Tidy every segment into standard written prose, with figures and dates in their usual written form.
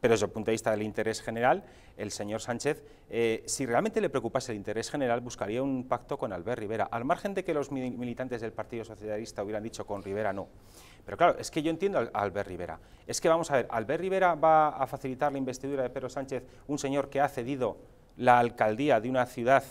Pero desde el punto de vista del interés general, el señor Sánchez, si realmente le preocupase el interés general, buscaría un pacto con Albert Rivera, al margen de que los militantes del Partido Socialista hubieran dicho con Rivera no. Pero claro, es que yo entiendo a Albert Rivera. Es que vamos a ver, ¿Albert Rivera va a facilitar la investidura de Pedro Sánchez, un señor que ha cedido la alcaldía de una ciudad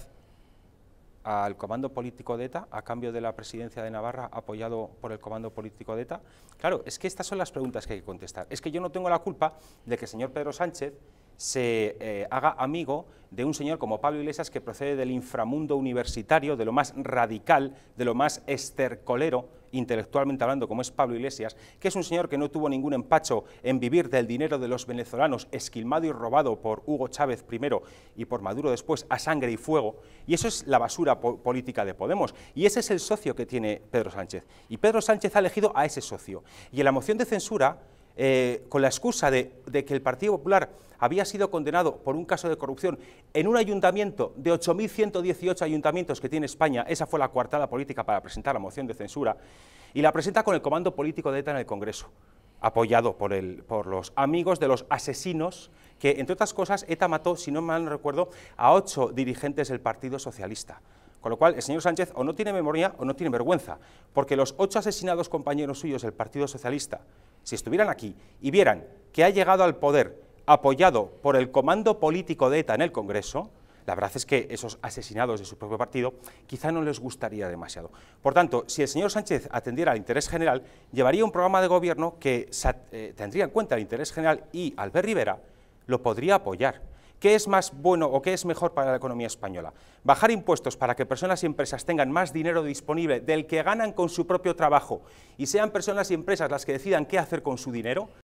al comando político de ETA, a cambio de la presidencia de Navarra, apoyado por el comando político de ETA? Claro, es que estas son las preguntas que hay que contestar. Es que yo no tengo la culpa de que el señor Pedro Sánchez se haga amigo de un señor como Pablo Iglesias, que procede del inframundo universitario, de lo más radical, de lo más estercolero, intelectualmente hablando, como es Pablo Iglesias, que es un señor que no tuvo ningún empacho en vivir del dinero de los venezolanos, esquilmado y robado por Hugo Chávez primero y por Maduro después, a sangre y fuego, y eso es la basura política de Podemos, y ese es el socio que tiene Pedro Sánchez, y Pedro Sánchez ha elegido a ese socio, y en la moción de censura, con la excusa de que el Partido Popular había sido condenado por un caso de corrupción en un ayuntamiento de 8.118 ayuntamientos que tiene España, esa fue la coartada política para presentar la moción de censura, y la presenta con el comando político de ETA en el Congreso, apoyado por los amigos de los asesinos que, entre otras cosas, ETA mató, si no mal recuerdo, a 8 dirigentes del Partido Socialista. Con lo cual, el señor Sánchez o no tiene memoria o no tiene vergüenza, porque los 8 asesinados compañeros suyos del Partido Socialista, si estuvieran aquí y vieran que ha llegado al poder apoyado por el comando político de ETA en el Congreso, la verdad es que esos asesinados de su propio partido quizá no les gustaría demasiado. Por tanto, si el señor Sánchez atendiera al interés general, llevaría un programa de gobierno que tendría en cuenta el interés general y Albert Rivera lo podría apoyar. ¿Qué es más bueno o qué es mejor para la economía española? ¿Bajar impuestos para que personas y empresas tengan más dinero disponible del que ganan con su propio trabajo y sean personas y empresas las que decidan qué hacer con su dinero?